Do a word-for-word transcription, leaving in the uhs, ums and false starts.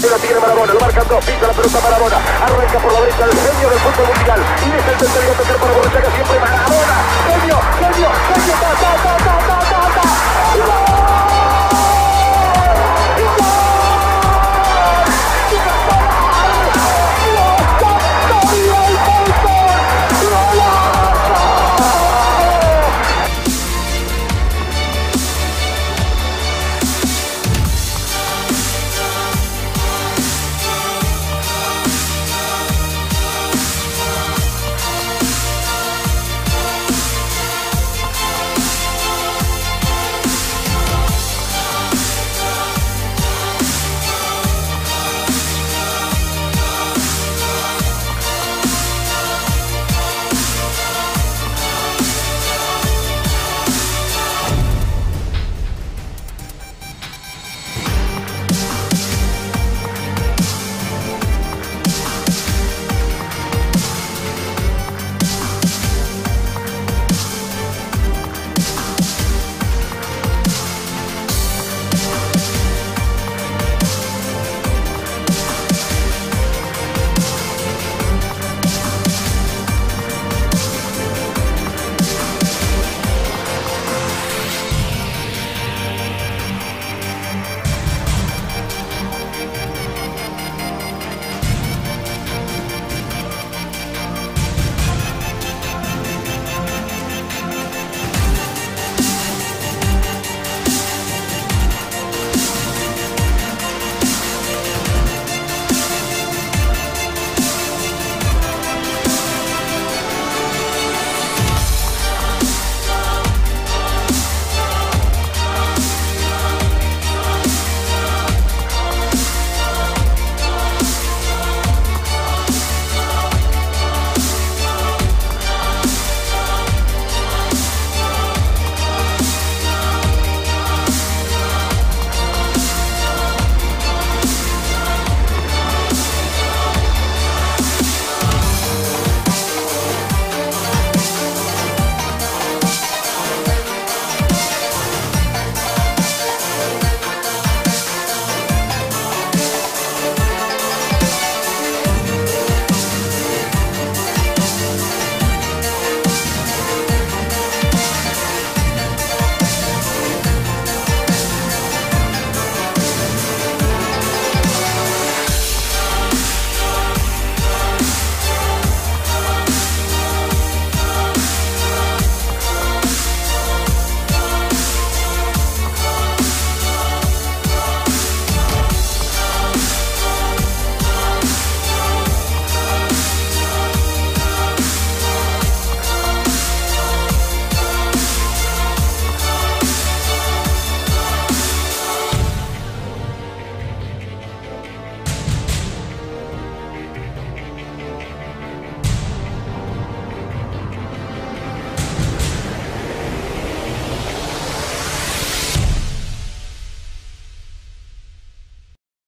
Se la tiene Maradona, lo marcan dos, pisa la pelota Maradona, arranca por la derecha el genio del fútbol mundial, y es el tercero a tocar para Borruchaga, siempre Maradona, genio, genio, genio, ta, ta, ta, ta, ta, ta, ta, ta,